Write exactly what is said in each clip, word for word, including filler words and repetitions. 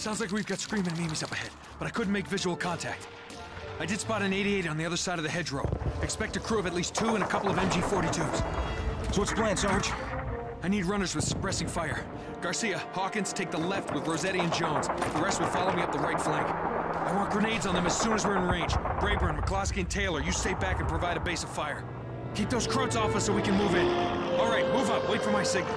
Sounds like we've got screaming memes up ahead, but I couldn't make visual contact. I did spot an eighty-eight on the other side of the hedgerow. Expect a crew of at least two and a couple of M G forty-twos. So what's the plan, Sarge? I need runners with suppressing fire. Garcia, Hawkins, take the left with Rossetti and Jones. The rest will follow me up the right flank. I want grenades on them as soon as we're in range. Braeburn, McCloskey, and Taylor, you stay back and provide a base of fire. Keep those Croats off us so we can move in. All right, move up. Wait for my signal.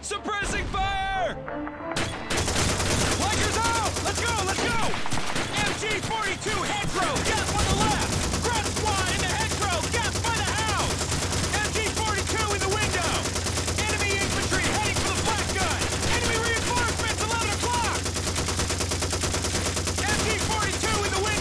Suppressing fire! Rikers out! Let's go, let's go! M G forty-two hedgerow, gas on the left! Ground squad in the hedgerow, gas by the house! M G forty-two in the window! Enemy infantry heading for the black gun! Enemy reinforcements, eleven o'clock! M G forty-two in the window!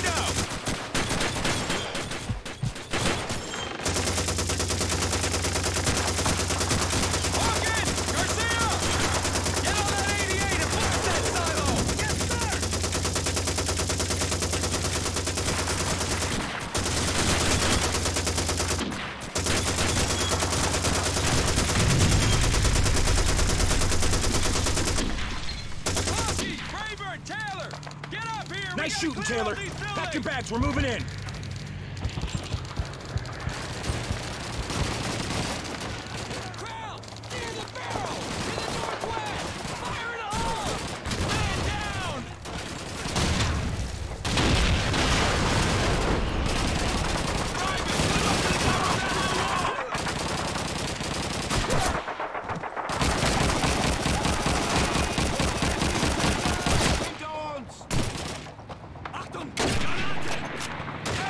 Nice shooting, Taylor. Pack your bags. We're moving in. Achtung! Granate!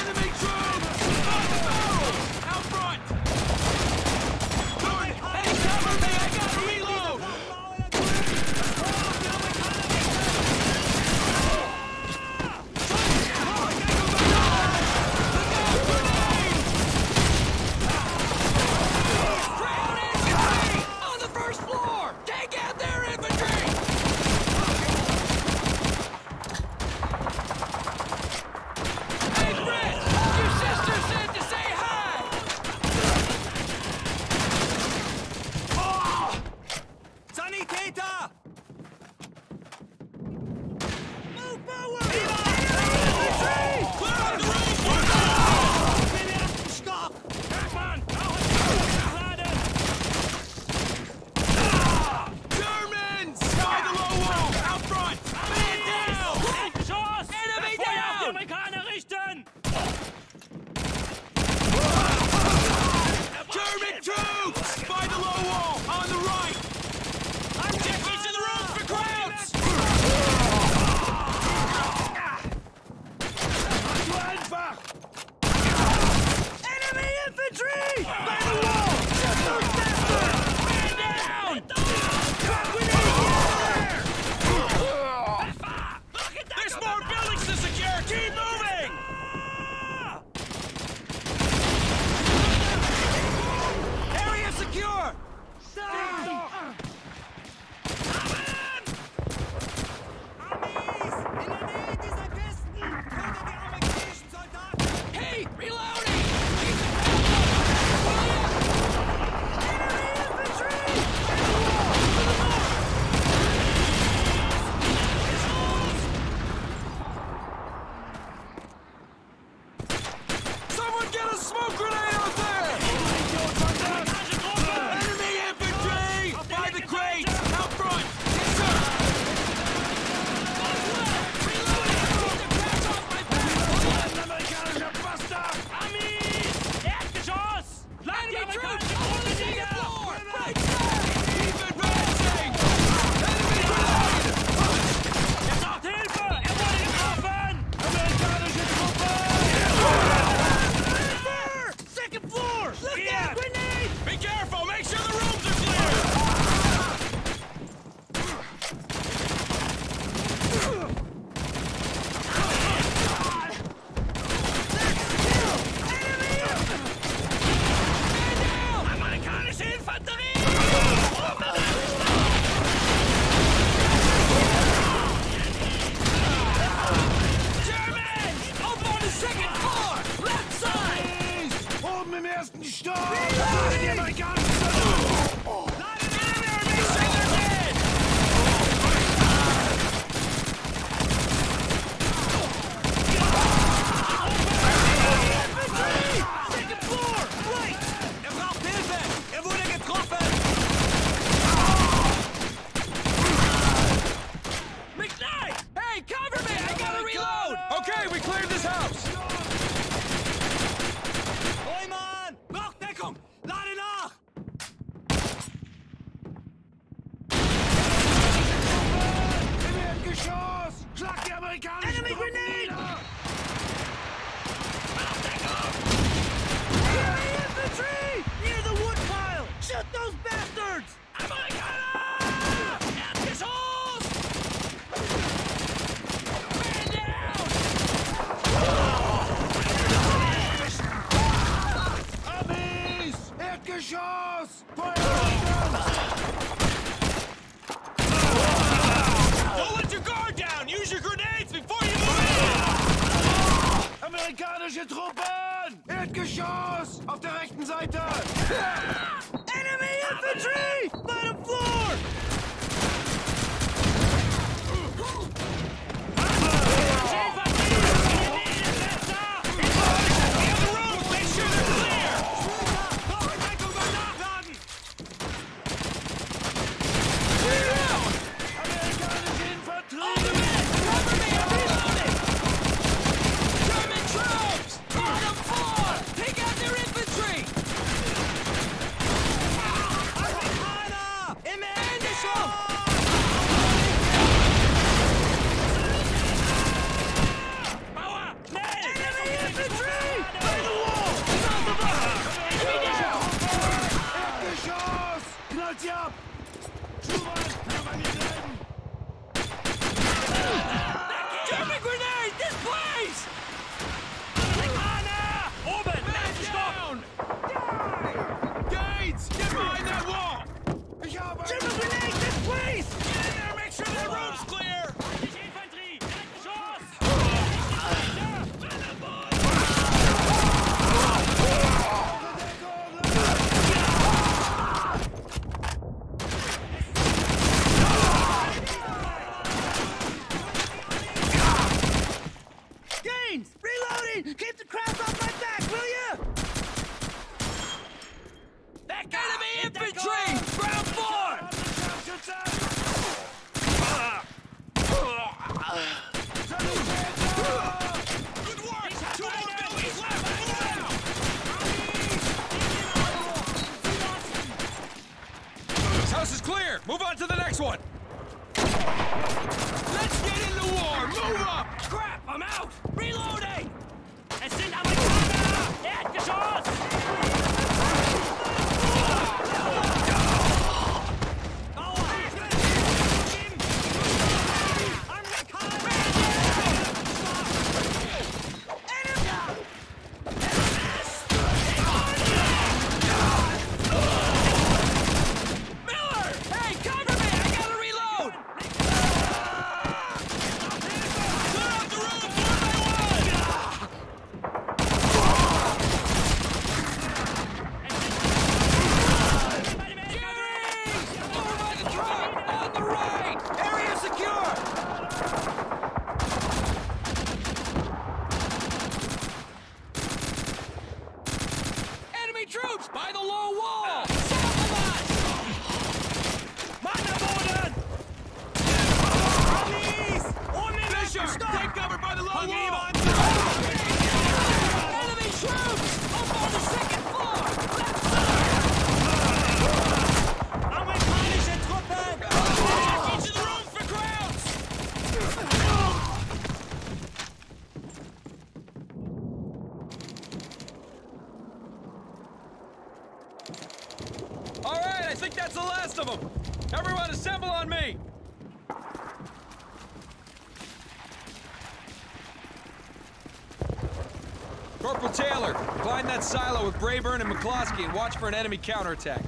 Silo with Brayburn and McCloskey and watch for an enemy counterattack.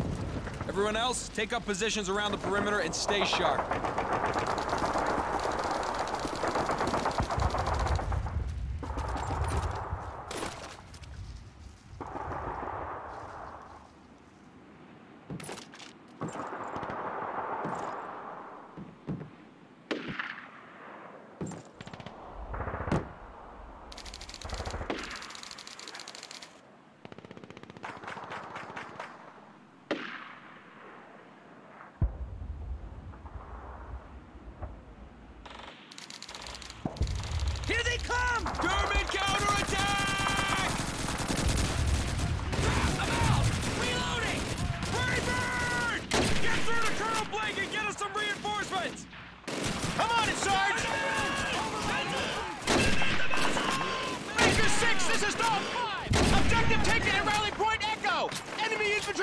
Everyone else, take up positions around the perimeter and stay sharp.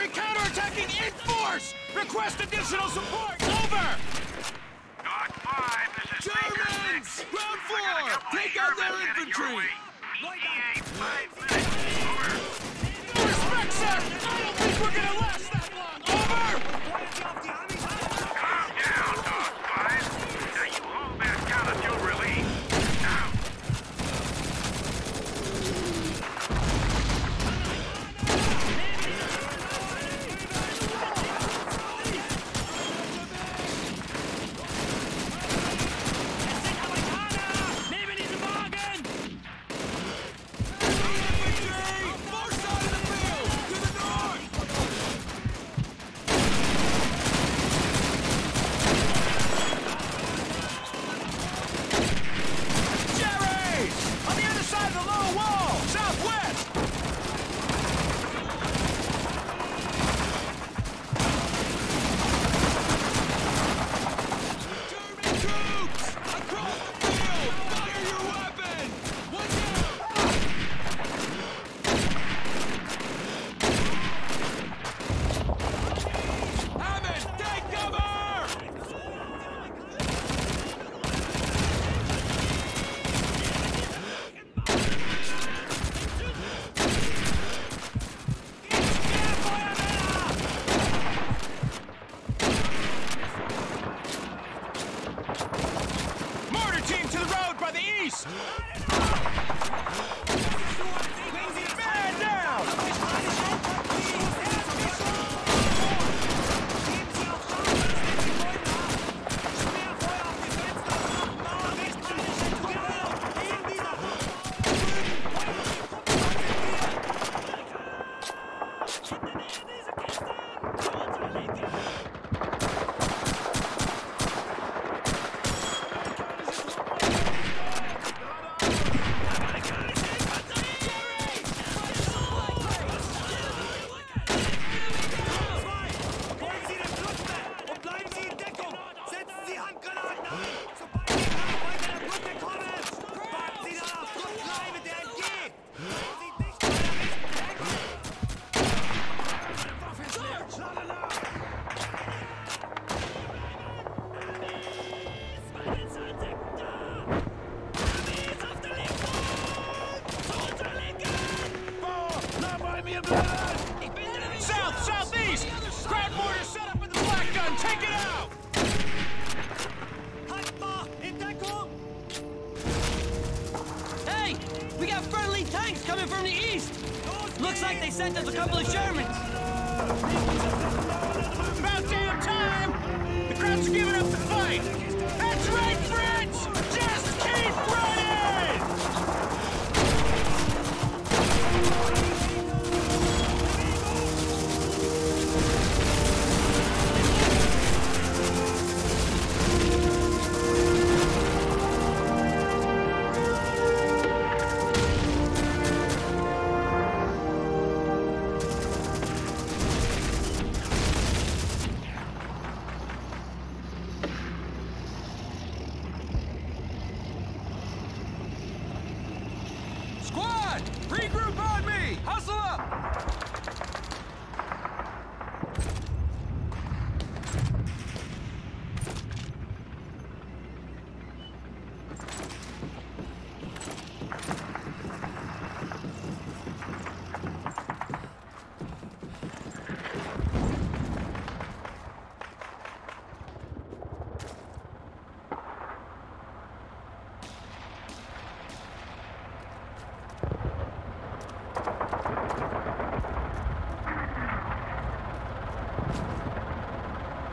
Counterattacking in force! Request additional support! Over! Dog five, this is Germans! Round four! Take out their infantry! No respect, sir! I don't think we're gonna last that long! Over! Calm down, Dog five! Now you hold that down until relief!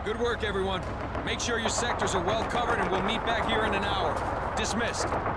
Good work, everyone. Make sure your sectors are well covered and we'll meet back here in an hour. Dismissed.